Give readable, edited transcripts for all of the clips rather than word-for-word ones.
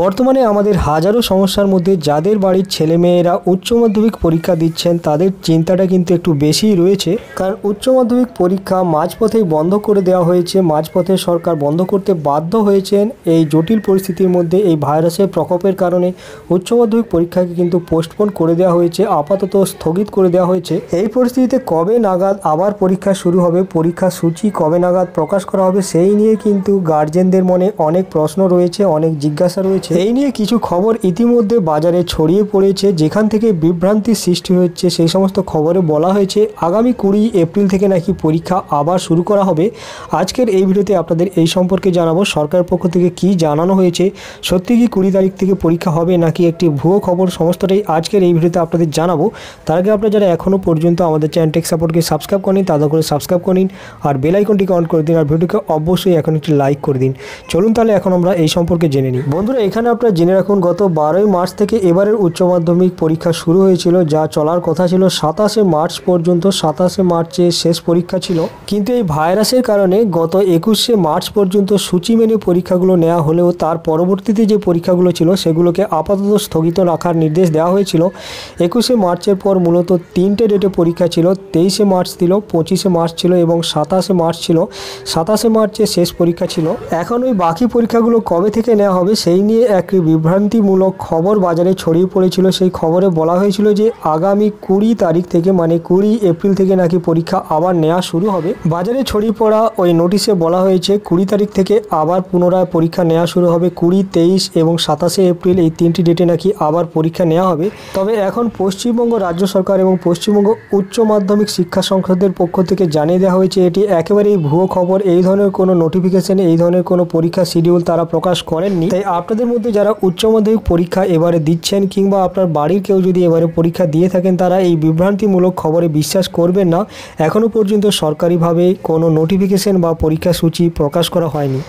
বর্তমানে আমাদের হাজারো সমস্যার মধ্যে যাদের বাড়ির ছেলেমেয়েরা উচ্চ মাধ্যমিক পরীক্ষা দিচ্ছেন তাদের চিন্তাটা কিন্তু একটু বেশিই রয়েছে, কারণ উচ্চ মাধ্যমিক পরীক্ষা মাঝপথেই বন্ধ করে দেওয়া হয়েছে। মাঝপথে সরকার বন্ধ করতে বাধ্য হয়েছেন। এই জটিল পরিস্থিতির মধ্যে এই ভাইরাসের প্রকোপের কারণে উচ্চ মাধ্যমিক পরীক্ষাকে কিন্তু পোস্টপোন করে দেওয়া হয়েছে, আপাতত স্থগিত করে দেওয়া হয়েছে। এই পরিস্থিতিতে কবে নাগাদ আবার পরীক্ষা শুরু হবে, পরীক্ষা সূচি কবে নাগাদ প্রকাশ করা হবে, সেই নিয়ে কিন্তু গার্জেনদের মনে অনেক প্রশ্ন রয়েছে, অনেক জিজ্ঞাসা রয়েছে। এই নিয়ে কিছু খবর ইতিমধ্যে বাজারে ছড়িয়ে পড়েছে, যেখান থেকে বিভ্রান্তি সৃষ্টি হচ্ছে। সেই সমস্ত খবরে বলা হয়েছে আগামী 20 এপ্রিল থেকে নাকি পরীক্ষা আবার শুরু করা হবে। আজকের এই ভিডিওতে আপনাদের এই সম্পর্কে জানাবো, সরকারের পক্ষ থেকে কি জানানো হয়েছে, সত্যি কি 20 তারিখ থেকে পরীক্ষা হবে নাকি একটি ভুয়ো খবর, সমস্তটাই আজকের এই ভিডিওতে আপনাদের জানাবো। তার আগে আপনারা যারা এখনও পর্যন্ত আমাদের চ্যানেল টেক সাপোর্টকে সাবস্ক্রাইব করেন তাদের করে সাবস্ক্রাইব করে নিন, আর বেল আইকনটিকে অন করে দিন, আর ভিডিওকে অবশ্যই এখন একটি লাইক করে দিন। চলুন তাহলে এখন আমরা এই সম্পর্কে জেনে নিই। বন্ধুরা, এখানে আপনারা জেনে রাখুন, গত 12ই মার্চ থেকে এবারের উচ্চ মাধ্যমিক পরীক্ষা শুরু হয়েছিল, যা চলার কথা ছিল 27 মার্চ পর্যন্ত। 27 মার্চে শেষ পরীক্ষা ছিল, কিন্তু এই ভাইরাসের কারণে গত 21 মার্চ পর্যন্ত সূচি মেনে পরীক্ষাগুলো নেওয়া হলেও তার পরবর্তীতে যে পরীক্ষাগুলো ছিল সেগুলোকে আপাতত স্থগিত রাখার নির্দেশ দেওয়া হয়েছিল। 21 মার্চের পর মূলত 3টে ডেটে পরীক্ষা ছিল। 23শে মার্চ ছিল, 25শে মার্চ ছিল এবং 27শে মার্চ ছিল। 27শে মার্চে শেষ পরীক্ষা ছিল। এখন ওই বাকি পরীক্ষাগুলো কবে থেকে নেওয়া হবে সেই নিয়ে একটি বিভ্রান্তিমূলক খবর বাজারে ছড়িয়ে পড়েছিল। সেই খবরে বলা হয়েছিল যে আগামী 20 তারিখ থেকে মানে 20 এপ্রিল থেকে নাকি পরীক্ষা আবার নেওয়া শুরু হবে। বাজারে ছড়িয়ে পড়া ওই নোটিশে বলা হয়েছে 20 তারিখ থেকে আবার পুনরায় পরীক্ষা নেওয়া শুরু হবে। 20, 23 এবং 27শে এপ্রিল এই 3টি ডেটে নাকি আবার পরীক্ষা নেওয়া হবে। তবে এখন পশ্চিমবঙ্গ রাজ্য সরকার এবং পশ্চিমবঙ্গ উচ্চ মাধ্যমিক শিক্ষা সংসদের পক্ষ থেকে জানিয়ে দেওয়া হয়েছে এটি একেবারেই ভুয়ো খবর। এই ধরনের কোনো নোটিফিকেশন, এই ধরনের কোনো পরীক্ষা শিডিউল তারা প্রকাশ করেননি। তাই আপনাদের মধ্যে যারা উচ্চ মাধ্যমিক পরীক্ষা এবারে দিচ্ছেন কিংবা আপনার বাড়ির কেউ যদি এবারে পরীক্ষা দিয়ে থাকেন, তারা এই বিভ্রান্তিমূলক খবরে বিশ্বাস করবেন না। এখনও পর্যন্ত সরকারিভাবে কোনো নোটিফিকেশন বা পরীক্ষা সূচি প্রকাশ করা হয়নি।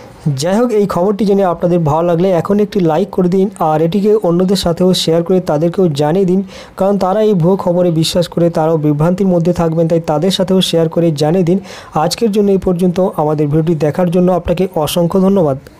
যাই হোক, এই খবরটি জেনে আপনাদের ভালো লাগলে এখন একটি লাইক করে দিন, আর এটিকে অন্যদের সাথেও শেয়ার করে তাদেরকেও জানিয়ে দিন, কারণ তারা এই ভুয়ো খবরে বিশ্বাস করে তারাও বিভ্রান্তির মধ্যে থাকবেন। তাই তাদের সাথেও শেয়ার করে জানিয়ে দিন। আজকের জন্য এই পর্যন্ত। আমাদের ভিডিওটি দেখার জন্য আপনাকে অসংখ্য ধন্যবাদ।